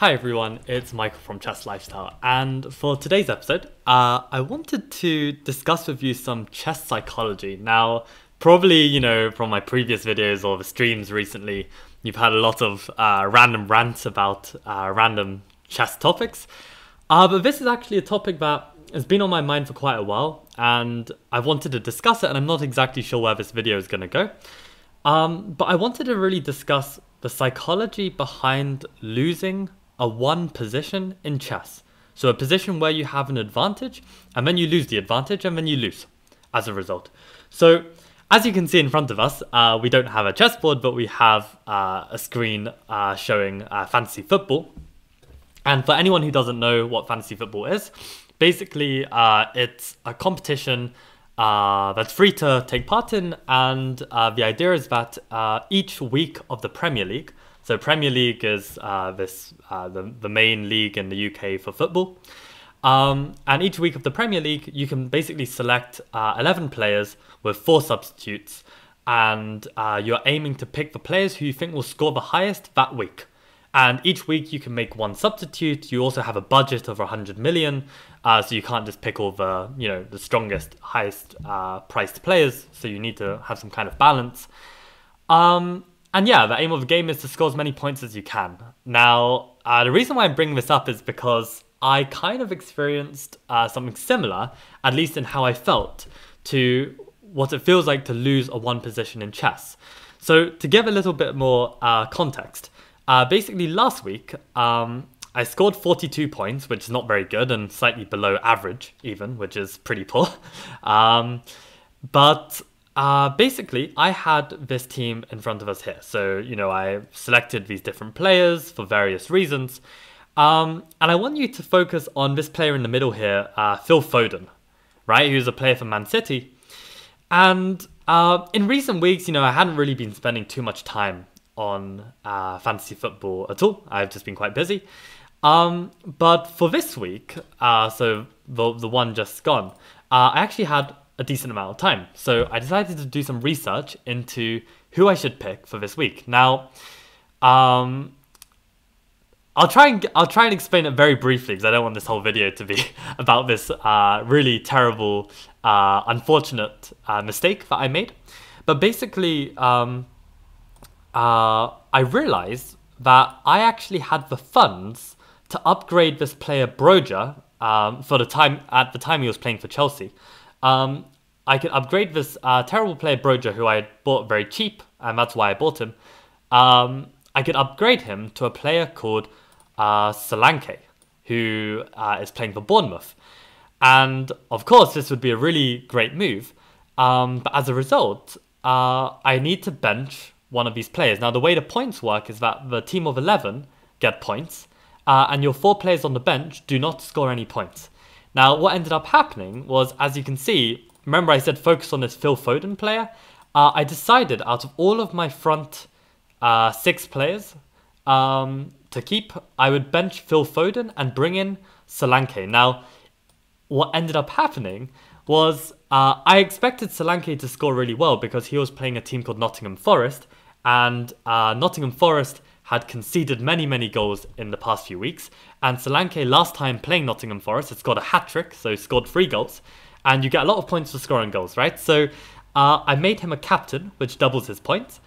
Hi everyone, it's Michael from Chess Lifestyle, and for today's episode, I wanted to discuss with you some chess psychology. Now, probably, you know, from my previous videos or the streams recently, you've had a lot of random rants about random chess topics, but this is actually a topic that has been on my mind for quite a while, and I wanted to discuss it, and I'm not exactly sure where this video is going to go, but I wanted to really discuss the psychology behind losing a one position in chess. So a position where you have an advantage and then you lose the advantage and then you lose as a result. So as you can see in front of us, we don't have a chessboard, but we have a screen showing fantasy football. And for anyone who doesn't know what fantasy football is, basically it's a competition that's free to take part in. And the idea is that each week of the Premier League, so Premier League is the main league in the UK for football. And each week of the Premier League, you can basically select 11 players with 4 substitutes. And you're aiming to pick the players who you think will score the highest that week. And each week you can make 1 substitute. You also have a budget of 100 million. So you can't just pick all the, you know, the strongest, highest priced players. So you need to have some kind of balance. And yeah, the aim of the game is to score as many points as you can. Now, the reason why I'm bringing this up is because I kind of experienced something similar, at least in how I felt, to what it feels like to lose a one position in chess. So to give a little bit more context, basically last week, I scored 42 points, which is not very good and slightly below average even, which is pretty poor. Basically, I had this team in front of us here. So, you know, I selected these different players for various reasons. And I want you to focus on this player in the middle here, Phil Foden, right? Who's a player for Man City. And in recent weeks, you know, I hadn't really been spending too much time on fantasy football at all. I've just been quite busy. But for this week, so the one just gone, I actually had a decent amount of time. So I decided to do some research into who I should pick for this week. Now, I'll try and explain it very briefly because I don't want this whole video to be about this really terrible, unfortunate mistake that I made. But basically, I realized that I actually had the funds to upgrade this player Broja at the time he was playing for Chelsea. I could upgrade this terrible player Broja, who I had bought very cheap, and that's why I bought him. I could upgrade him to a player called Solanke, who is playing for Bournemouth. And of course, this would be a really great move. But as a result, I need to bench one of these players. Now, the way the points work is that the team of 11 get points, and your 4 players on the bench do not score any points. Now, what ended up happening was, as you can see, remember I said focus on this Phil Foden player? I decided out of all of my front 6 players to keep, I would bench Phil Foden and bring in Solanke. Now, what ended up happening was I expected Solanke to score really well because he was playing a team called Nottingham Forest, and Nottingham Forest had conceded many goals in the past few weeks, and Solanke last time playing Nottingham Forest had scored a hat-trick, so scored 3 goals, and you get a lot of points for scoring goals, right? So I made him a captain, which doubles his points,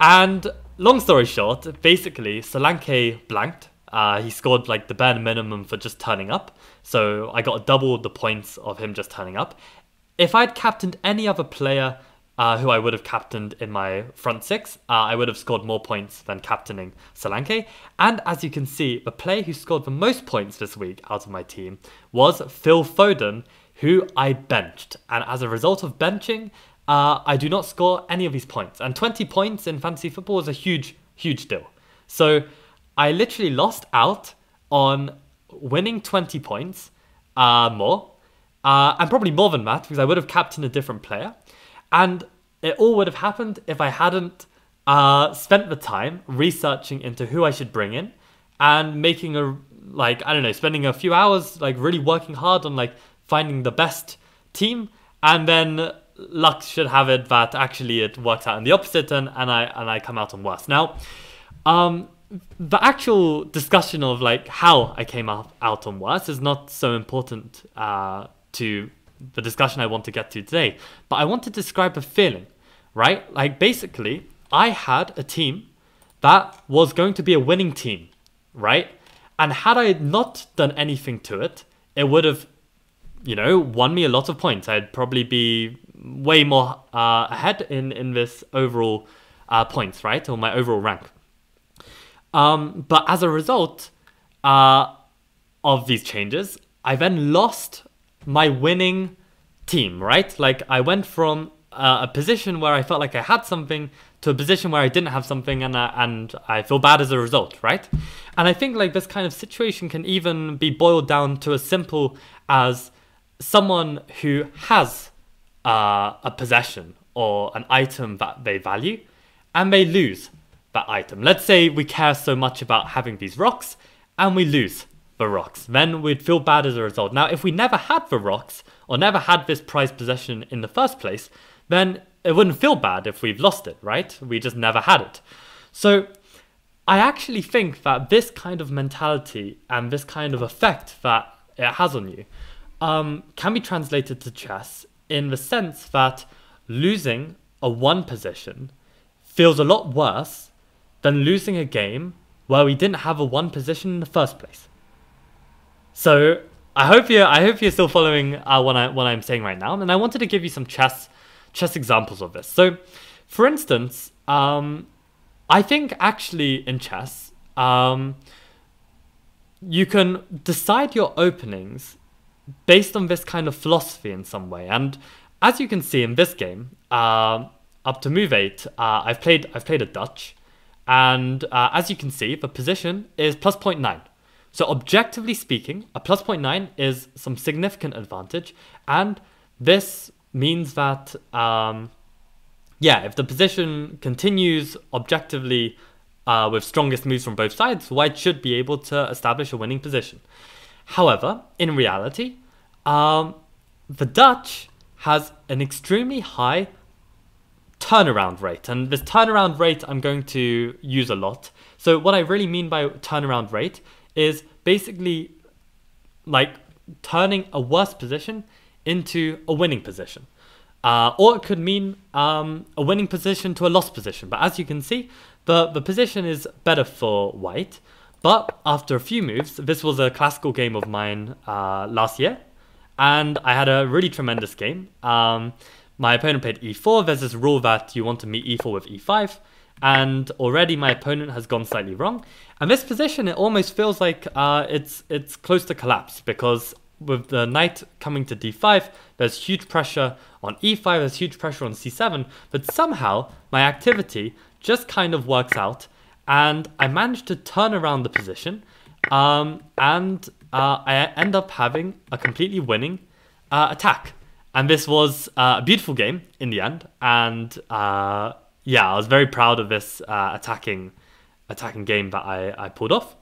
and long story short, basically Solanke blanked. He scored like the bare minimum for just turning up, so I got double the points of him just turning up. If I'd captained any other player who I would have captained in my front 6, I would have scored more points than captaining Solanke. And as you can see, the player who scored the most points this week out of my team was Phil Foden, who I benched. And as a result of benching, I do not score any of these points. And 20 points in fantasy football is a huge deal. So I literally lost out on winning 20 points more, and probably more than that because I would have captained a different player. And it all would have happened if I hadn't spent the time researching into who I should bring in and making a, like, I don't know, spending a few hours, like, really working hard on, like, finding the best team. And then luck should have it that actually it works out in the opposite and I come out on worse. Now, the actual discussion of like how I came out on worse is not so important to the discussion I want to get to today. But I want to describe a feeling, right? Like basically, I had a team that was going to be a winning team, right? And had I not done anything to it, it would have, you know, won me a lot of points. I'd probably be way more ahead in this overall points, right? Or my overall rank. But as a result of these changes, I then lost my winning team, right? Like I went from a position where I felt like I had something to a position where I didn't have something, and I feel bad as a result, right? And I think like this kind of situation can even be boiled down to as simple as someone who has a possession or an item that they value and they lose that item. Let's say we care so much about having these rocks and we lose the rocks. Then we'd feel bad as a result. Now, if we never had the rocks or never had this prized possession in the first place, then it wouldn't feel bad if we've lost it, right? We just never had it. So I actually think that this kind of mentality and this kind of effect that it has on you can be translated to chess in the sense that losing a one position feels a lot worse than losing a game where we didn't have a one position in the first place. So I hope you're still following what I'm saying right now, and I wanted to give you some chess examples of this. So, for instance, I think actually in chess, you can decide your openings based on this kind of philosophy in some way. And as you can see in this game, up to move 8, I've played a Dutch, and as you can see, the position is plus 0.9. So objectively speaking, a plus 0.9 is some significant advantage, and this means that, yeah, if the position continues objectively with strongest moves from both sides, white should be able to establish a winning position. However, in reality, the Dutch has an extremely high turnaround rate, and this turnaround rate I'm going to use a lot. So what I really mean by turnaround rate is basically like turning a worse position into a winning position. Or it could mean a winning position to a lost position. But as you can see, the position is better for white. But after a few moves, this was a classical game of mine last year, and I had a really tremendous game. My opponent played e4. There's this rule that you want to meet e4 with e5. And already my opponent has gone slightly wrong. And this position, it almost feels like it's close to collapse, because with the knight coming to d5, there's huge pressure on e5, there's huge pressure on c7, but somehow my activity just kind of works out, and I managed to turn around the position, and I end up having a completely winning attack. And this was a beautiful game in the end, and yeah, I was very proud of this attacking game that I pulled off,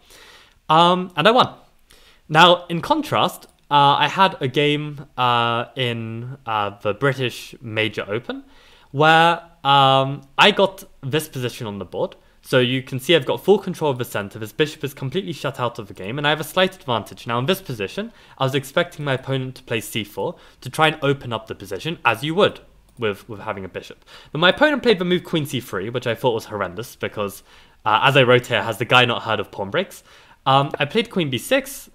and I won. Now, in contrast, I had a game in the British Major Open where I got this position on the board. So you can see I've got full control of the center. This bishop is completely shut out of the game, and I have a slight advantage. Now, in this position, I was expecting my opponent to play c4 to try and open up the position, as you would with having a bishop. But my opponent played the move queen c3, which I thought was horrendous because, as I wrote here, has the guy not heard of pawn breaks? I played queen b6.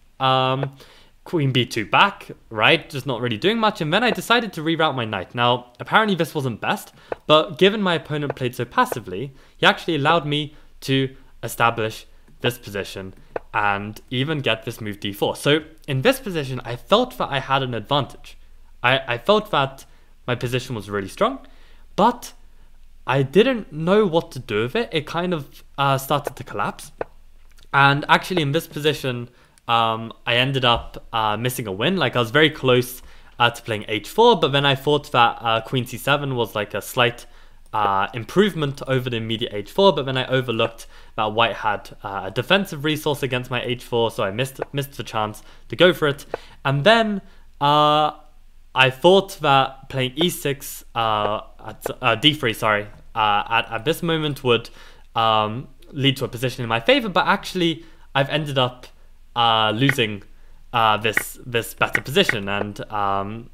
Queen b2 back, right? Just not really doing much. And then I decided to reroute my knight. Now, apparently this wasn't best, but given my opponent played so passively, he actually allowed me to establish this position and even get this move d4. So in this position, I felt that I had an advantage. I felt that my position was really strong, but I didn't know what to do with it. It kind of started to collapse. And actually in this position, I ended up missing a win. Like I was very close to playing h4, but then I thought that queen c7 was like a slight improvement over the immediate h4, but then I overlooked that white had a defensive resource against my h4, so I missed the chance to go for it. And then I thought that playing d3 at this moment would lead to a position in my favor, but actually I've ended up losing this better position, and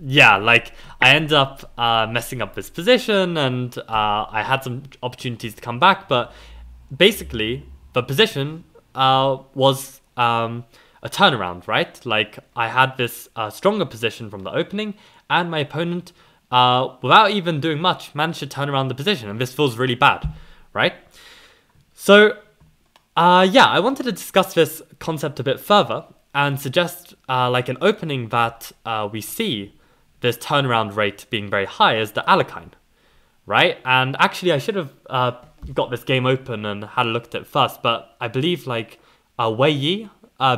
yeah, like I ended up messing up this position, and I had some opportunities to come back, but basically the position was a turnaround, right? Like I had this stronger position from the opening, and my opponent, without even doing much, managed to turn around the position, and this feels really bad, right? So yeah, I wanted to discuss this concept a bit further and suggest like an opening that we see this turnaround rate being very high is the Alekhine, right? And actually I should have got this game open and had a look at it first, but I believe like Wei Yi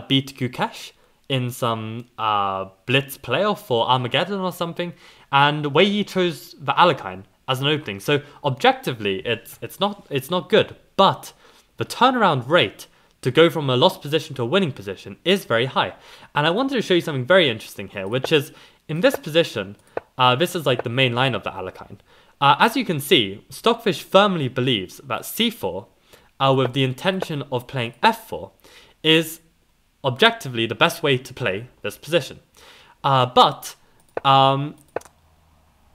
beat Gukesh in some blitz playoff for Armageddon or something, and Wei Yi chose the Alekhine as an opening. So objectively it's not good, but the turnaround rate to go from a lost position to a winning position is very high. And I wanted to show you something very interesting here, which is in this position, this is like the main line of the Alekhine. As you can see, Stockfish firmly believes that c4, with the intention of playing f4, is objectively the best way to play this position. But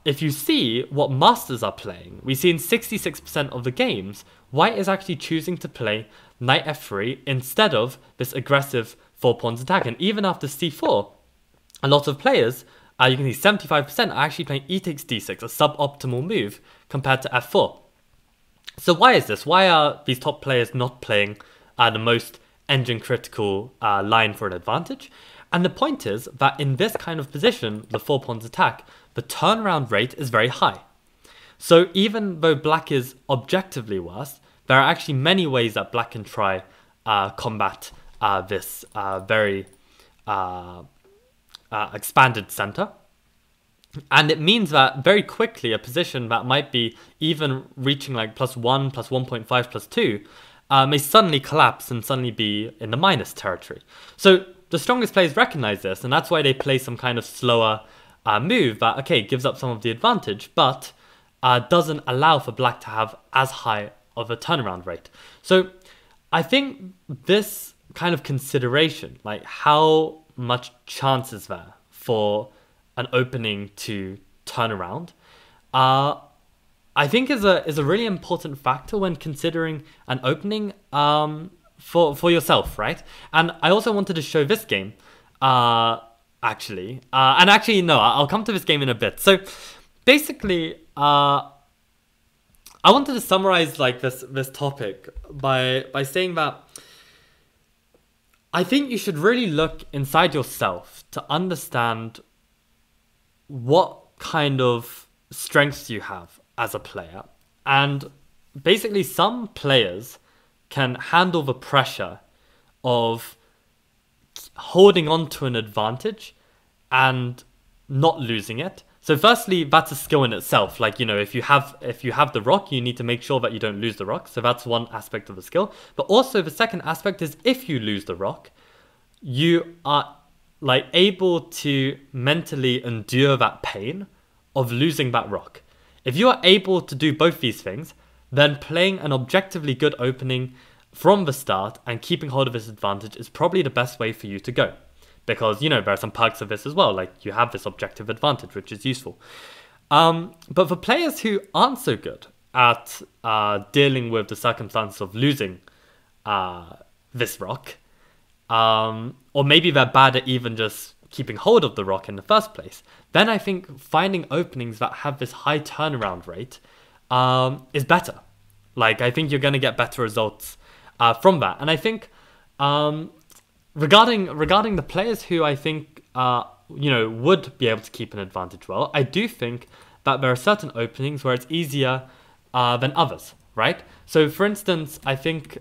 if you see what masters are playing, we see in 66% of the games, White is actually choosing to play knight f3 instead of this aggressive four pawns attack. And even after c4, a lot of players, you can see 75% are actually playing e takes d6, a suboptimal move compared to f4. So why is this? Why are these top players not playing the most engine critical line for an advantage? And the point is that in this kind of position, the four pawns attack, the turnaround rate is very high. So even though black is objectively worse, there are actually many ways that black can try combat this very expanded center. And it means that very quickly a position that might be even reaching like +1, +1.5, +2 may suddenly collapse and suddenly be in the minus territory. So the strongest players recognize this, and that's why they play some kind of slower move that, okay, gives up some of the advantage, but doesn't allow for black to have as high of a turnaround rate. So I think this kind of consideration, like how much chance is there for an opening to turn around, I think is a really important factor when considering an opening for yourself, right? And I also wanted to show this game, and actually no, I'll come to this game in a bit. So basically, I wanted to summarize like this topic by saying that I think you should really look inside yourself to understand what kind of strengths you have as a player. And basically some players can handle the pressure of holding on to an advantage and not losing it. So firstly, that's a skill in itself. Like, you know, if you have the rook, you need to make sure that you don't lose the rook. So that's one aspect of the skill. But also the second aspect is if you lose the rook, you are like able to mentally endure that pain of losing that rook. If you are able to do both these things, then playing an objectively good opening from the start and keeping hold of this advantage is probably the best way for you to go. Because, you know, there are some perks of this as well, like you have this objective advantage, which is useful. But for players who aren't so good at dealing with the circumstances of losing this rock, or maybe they're bad at even just keeping hold of the rock in the first place, then I think finding openings that have this high turnaround rate is better. Like, I think you're going to get better results from that. And I think... Regarding the players who I think you know, would be able to keep an advantage well, I do think that there are certain openings where it's easier than others, right? So for instance, I think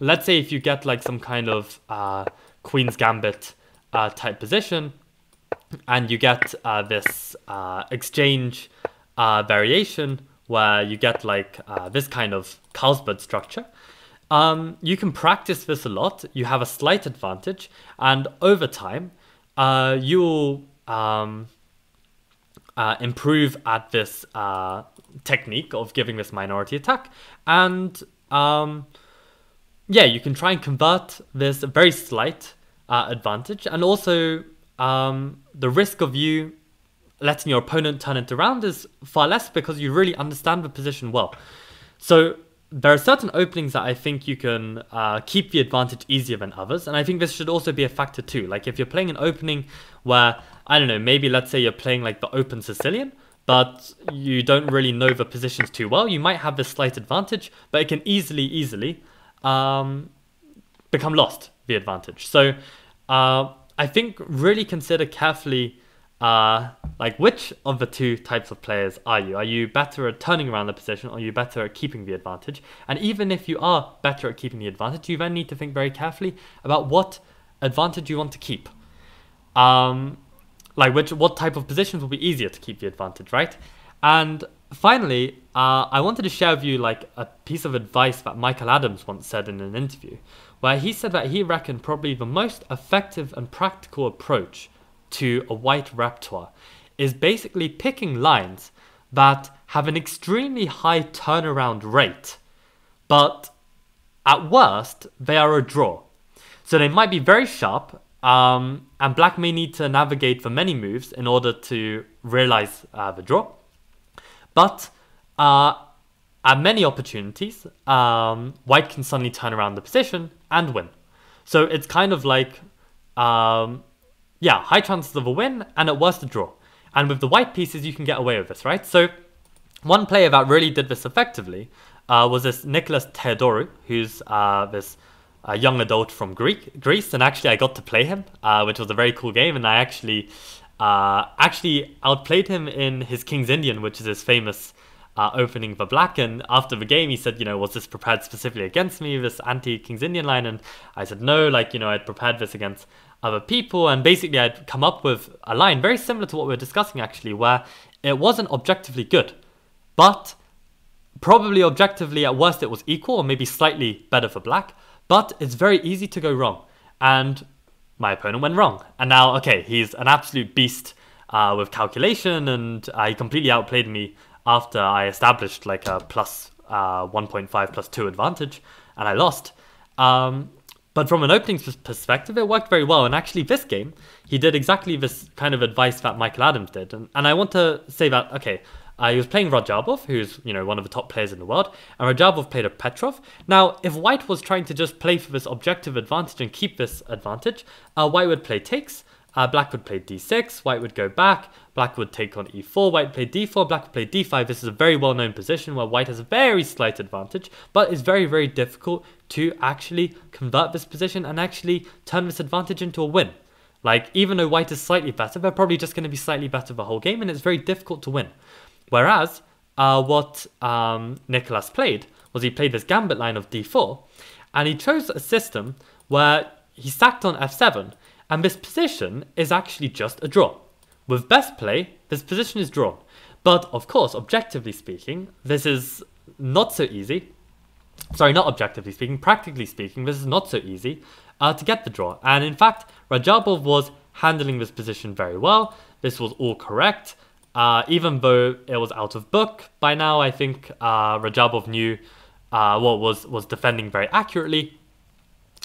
let's say if you get like some kind of Queen's Gambit type position, and you get this exchange variation where you get like this kind of Carlsbad structure. You can practice this a lot, you have a slight advantage, and over time, you'll improve at this technique of giving this minority attack. And yeah, you can try and convert this very slight advantage, and also the risk of you letting your opponent turn it around is far less because you really understand the position well. So there are certain openings that I think you can keep the advantage easier than others, and I think this should also be a factor too. Like if you're playing an opening where, I don't know, maybe let's say you're playing like the open Sicilian, but you don't really know the positions too well, you might have this slight advantage, but it can easily become lost, the advantage. So I think really consider carefully like which of the two types of players are you? Are you better at turning around the position, or are you better at keeping the advantage? And even if you are better at keeping the advantage, you then need to think very carefully about what advantage you want to keep. Like what type of positions will be easier to keep the advantage, right? And finally, I wanted to share with you like a piece of advice that Michael Adams once said in an interview, where he said that he reckoned probably the most effective and practical approach to a white repertoire is basically picking lines that have an extremely high turnaround rate, but at worst, they are a draw. So they might be very sharp, and black may need to navigate for many moves in order to realize the draw. But at many opportunities, white can suddenly turn around the position and win. So it's kind of like, yeah, high chances of a win and at worst a draw. And with the white pieces, you can get away with this, right? So one player that really did this effectively was this Nicholas Teodorou, who's this a young adult from Greece, and actually I got to play him, which was a very cool game, and I actually outplayed him in his King's Indian, which is his famous opening for black. And after the game he said, you know, was this prepared specifically against me, this anti-King's Indian line? And I said no, like, you know, I'd prepared this against other people, and basically I'd come up with a line very similar to what we were discussing actually, where it wasn't objectively good, but probably objectively at worst it was equal or maybe slightly better for black. But it's very easy to go wrong, and my opponent went wrong. And now, okay, he's an absolute beast with calculation, and he completely outplayed me after I established like a plus 1.5 plus 2 advantage, and I lost. But from an opening perspective, it worked very well. And actually this game, he did exactly this kind of advice that Michael Adams did. And I want to say that, okay, he was playing Rajabov, who's, you know, one of the top players in the world, and Rajabov played a Petrov. Now, if white was trying to just play for this objective advantage and keep this advantage, white would play takes, black would play d6, white would go back, black would take on e4, white would play d4, black would play d5. This is a very well-known position where white has a very slight advantage, but it's very, very difficult to actually convert this position and actually turn this advantage into a win. Like, even though white is slightly better, they're probably just going to be slightly better the whole game, and it's very difficult to win. Whereas what Nicholas played was he played this gambit line of d4, and he chose a system where he sacked on f7, and this position is actually just a draw. With best play, this position is drawn. But of course, objectively speaking, this is not so easy. Sorry, not objectively speaking, practically speaking, this is not so easy to get the draw. And in fact, Rajabov was handling this position very well. This was all correct. Even though it was out of book by now, I think Rajabov knew what was defending very accurately.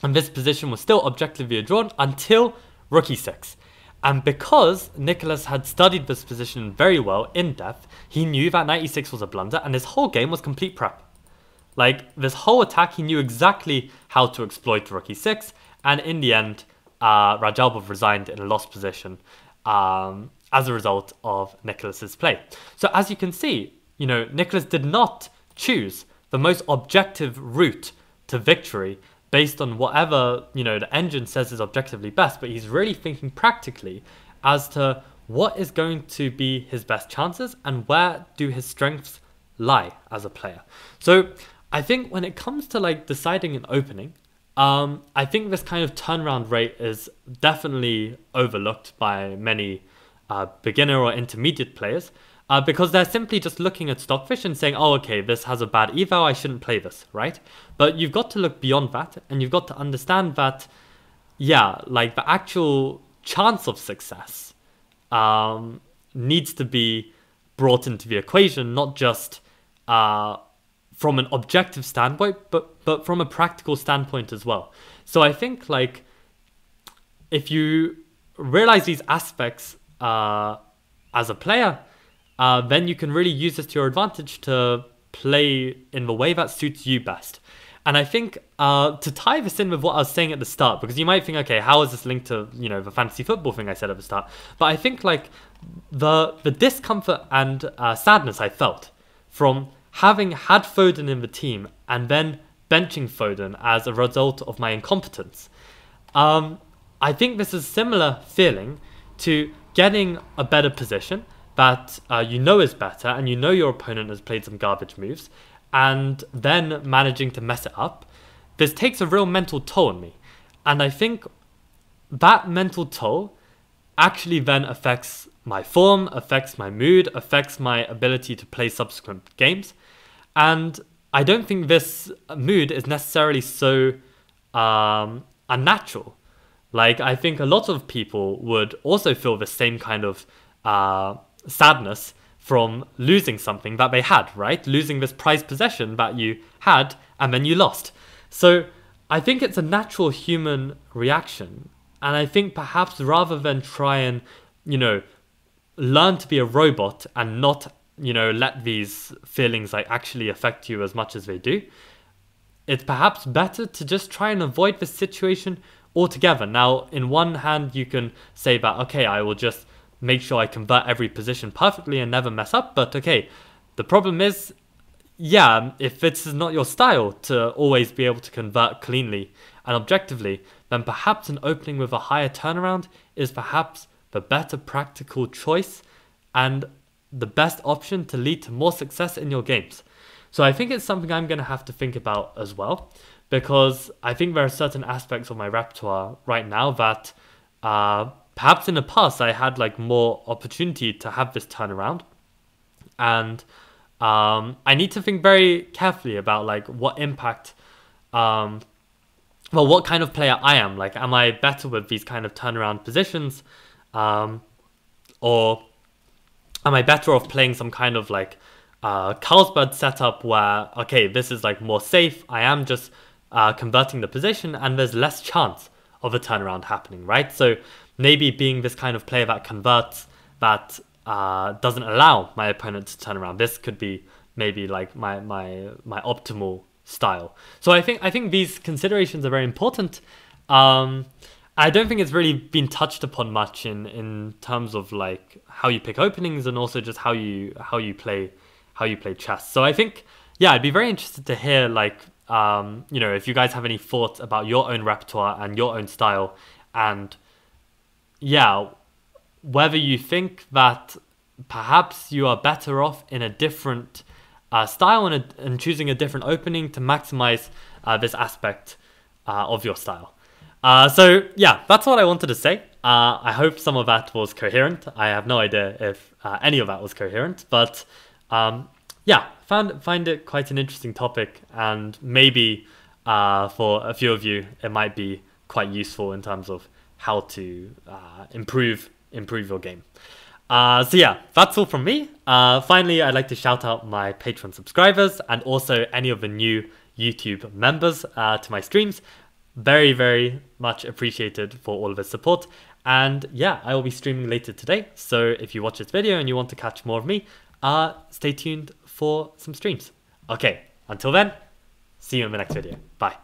And this position was still objectively drawn until rook e6. And because Nicholas had studied this position very well in depth, he knew that knight e6 was a blunder, and his whole game was complete prep. Like, this whole attack, he knew exactly how to exploit rook e6, and in the end, Rajabov resigned in a lost position. As a result of Nicholas's play. So as you can see, you know, Nicholas did not choose the most objective route to victory based on whatever, you know, the engine says is objectively best, but he's really thinking practically as to what is going to be his best chances and where do his strengths lie as a player. So I think when it comes to like deciding an opening, I think this kind of turnaround rate is definitely overlooked by many beginner or intermediate players because they're simply just looking at Stockfish and saying, oh, okay, this has a bad eval, I shouldn't play this, right? But you've got to look beyond that, and you've got to understand that, yeah, like the actual chance of success needs to be brought into the equation, not just from an objective standpoint, but from a practical standpoint as well. So I think, like, if you realize these aspects as a player, then you can really use this to your advantage to play in the way that suits you best. And I think to tie this in with what I was saying at the start, because you might think, okay, how is this linked to, you know, the fantasy football thing I said at the start? But I think, like, the discomfort and sadness I felt from having had Foden in the team and then benching Foden as a result of my incompetence. I think this is a similar feeling to getting a better position that you know is better, and you know your opponent has played some garbage moves, and then managing to mess it up. This takes a real mental toll on me. And I think that mental toll actually then affects my form, affects my mood, affects my ability to play subsequent games. And I don't think this mood is necessarily so unnatural. Like, I think a lot of people would also feel the same kind of sadness from losing something that they had, right? Losing this prized possession that you had and then you lost. So I think it's a natural human reaction. And I think perhaps rather than try and, you know, learn to be a robot and not, you know, let these feelings like actually affect you as much as they do, it's perhaps better to just try and avoid this situation altogether. Now, in one hand, you can say that, okay, I will just make sure I convert every position perfectly and never mess up. But okay, the problem is, yeah, if this is not your style to always be able to convert cleanly and objectively, then perhaps an opening with a higher turnaround is perhaps the better practical choice and the best option to lead to more success in your games. So I think it's something I'm going to have to think about as well, because I think there are certain aspects of my repertoire right now that perhaps in the past I had like more opportunity to have this turnaround, and I need to think very carefully about like what impact, well, what kind of player I am. Like, am I better with these kind of turnaround positions, or am I better off playing some kind of like Carlsbad setup where, okay, this is like more safe. I am just converting the position and there's less chance of a turnaround happening, right? So maybe being this kind of player that converts, that doesn't allow my opponent to turn around. This could be maybe like my optimal style. So I think these considerations are very important. I don't think it's really been touched upon much in terms of like how you pick openings and also just how you play chess. So I think, yeah, I'd be very interested to hear like you know, if you guys have any thoughts about your own repertoire and your own style, and yeah, whether you think that perhaps you are better off in a different style and choosing a different opening to maximize this aspect of your style. So yeah, that's what I wanted to say. I hope some of that was coherent. I have no idea if any of that was coherent, but yeah, find it quite an interesting topic, and maybe for a few of you, it might be quite useful in terms of how to improve your game. So yeah, that's all from me. Finally, I'd like to shout out my Patreon subscribers and also any of the new YouTube members to my streams. Very, very much appreciated for all of the support. And yeah, I will be streaming later today. So if you watch this video and you want to catch more of me, stay tuned for some streams. Okay, until then, see you in the next video. Bye.